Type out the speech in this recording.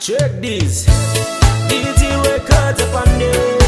Check these DT records up on there.